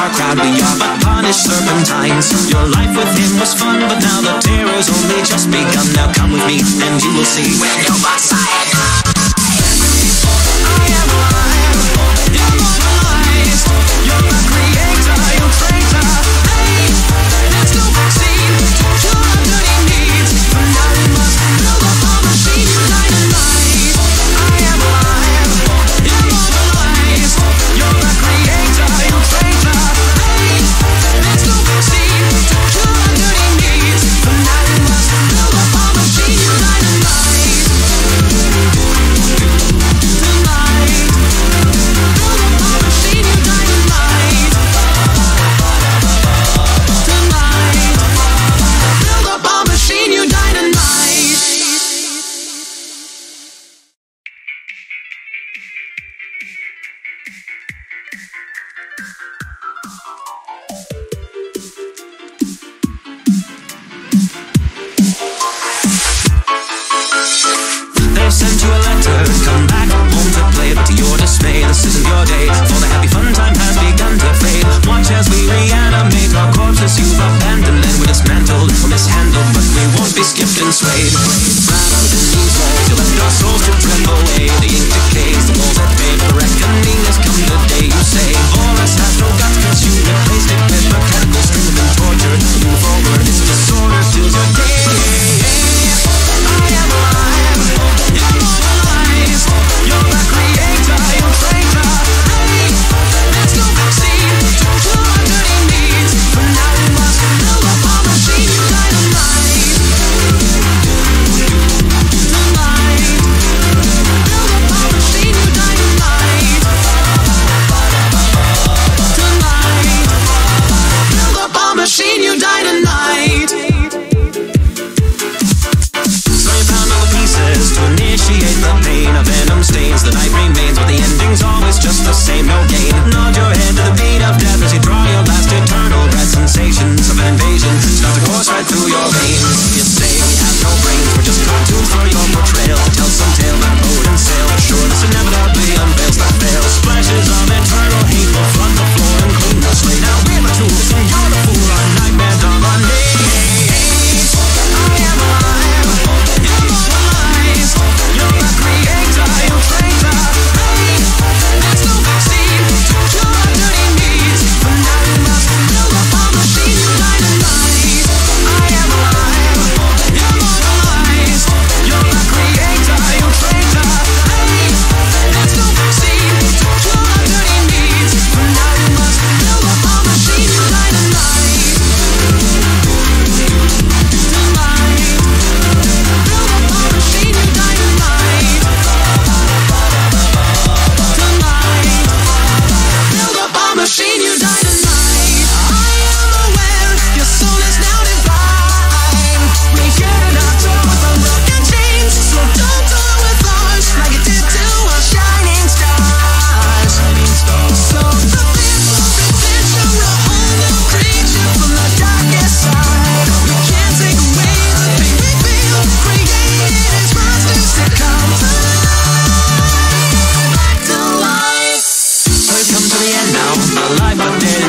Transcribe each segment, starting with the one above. dark cloud beyond, but punished serpentines. Your life with him was fun, but now the terror's only just begun. Now come with me, and you will see when you're by side. Sent you a letter, come back home to play. But to your dismay, this isn't your day, for the happy fun time has begun to fade. Watch as we reanimate our corpses you've abandoned, and we're dismantled or mishandled, but we won't be skipped and swayed. Rather than lose all, you left our souls to tremble away. The ink decays, the walls that fade, the reckoning has come the day. You say, all us have no guts, cause you replaced it with mechanical strength and torture. Move forward, it's disorder till your day.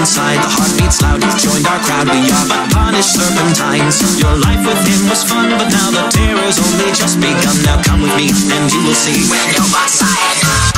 Inside, the heart beats loud, you've joined our crowd. We are but punished serpentines. Your life with him was fun, but now the terror's only just begun. Now come with me, and you will see when you're by side.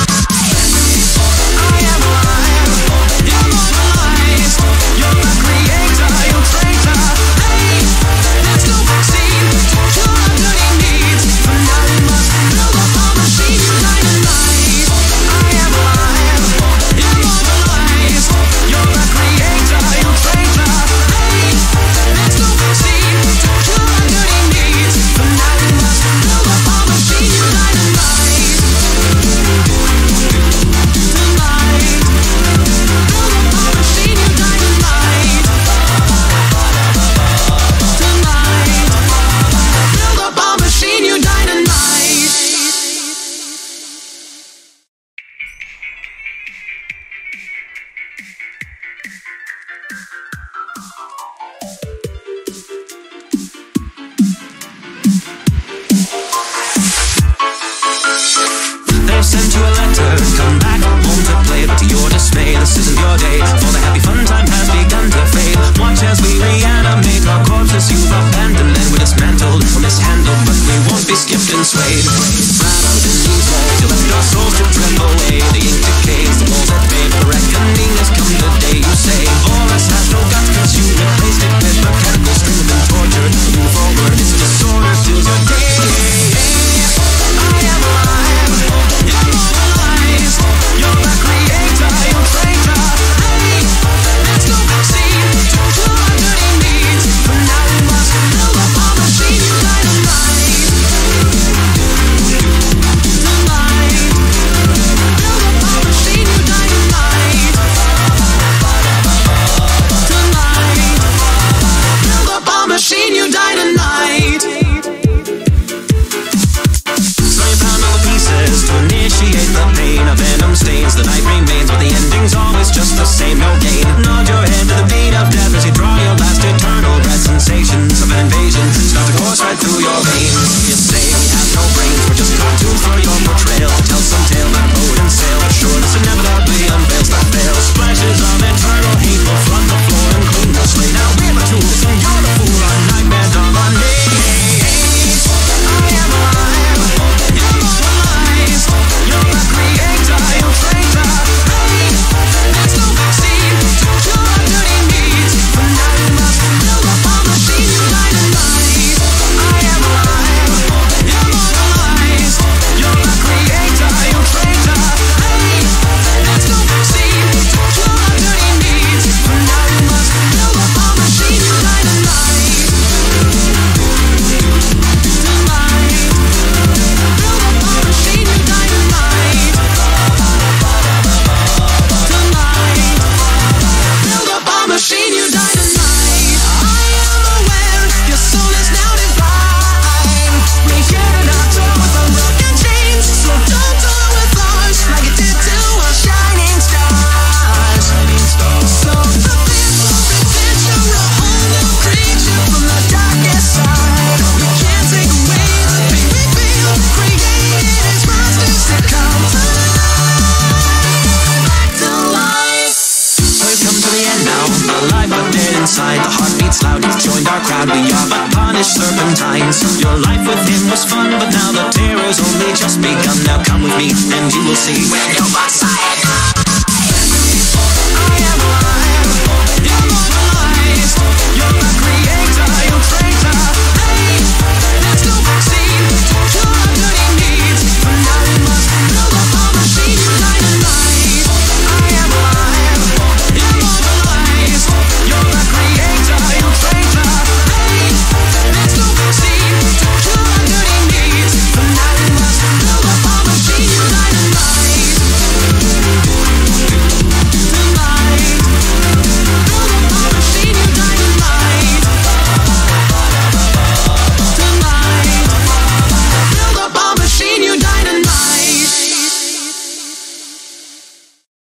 crowd, we are but punished serpentines. Your life with him was fun, but now the terror's only just begun. Now come with me and you will see.